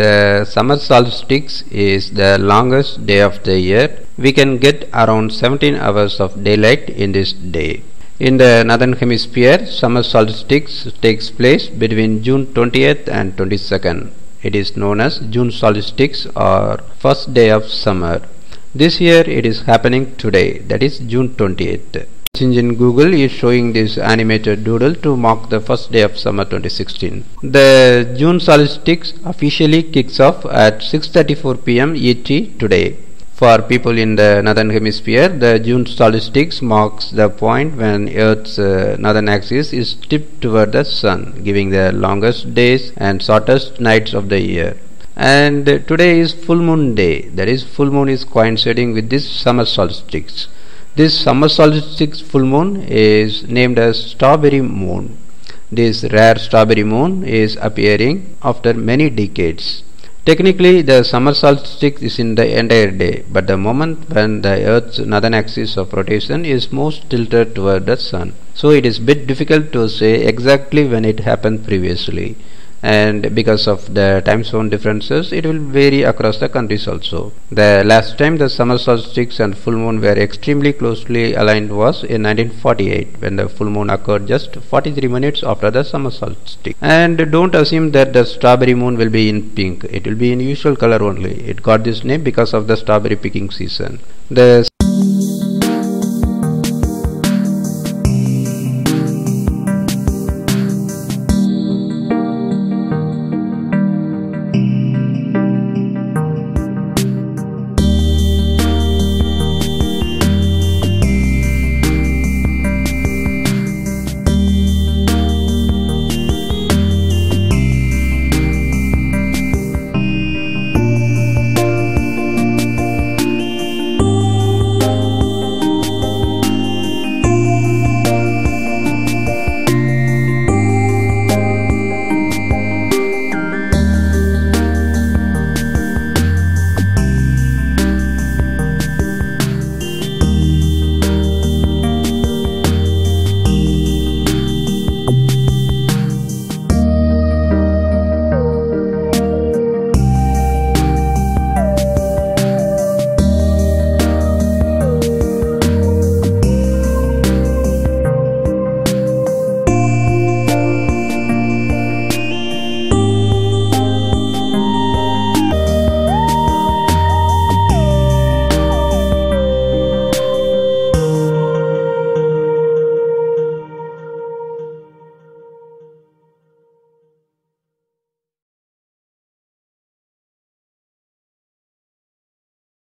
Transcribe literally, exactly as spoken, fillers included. The summer solstice is the longest day of the year. We can get around seventeen hours of daylight in this day. In the northern hemisphere, summer solstice takes place between June twentieth and twenty-second. It is known as June solstice or first day of summer. This year it is happening today, that is June twentieth. Search engine Google is showing this animated doodle to mark the first day of summer twenty sixteen. The June solstice officially kicks off at six thirty-four p m E T today. For people in the northern hemisphere, the June solstice marks the point when Earth's uh, northern axis is tipped toward the sun, giving the longest days and shortest nights of the year. And uh, today is full moon day, that is, full moon is coinciding with this summer solstice. This summer solstice full moon is named as Strawberry Moon. This rare strawberry moon is appearing after many decades. Technically, the summer solstice is in the entire day, but the moment when the Earth's northern axis of rotation is most tilted toward the sun. So it is a bit difficult to say exactly when it happened previously. And because of the time zone differences, it will vary across the countries also. The last time the summer solstice and full moon were extremely closely aligned was in nineteen forty-eight, when the full moon occurred just forty-three minutes after the summer solstice. And don't assume that the strawberry moon will be in pink. It will be in usual color only. It got this name because of the strawberry picking season. The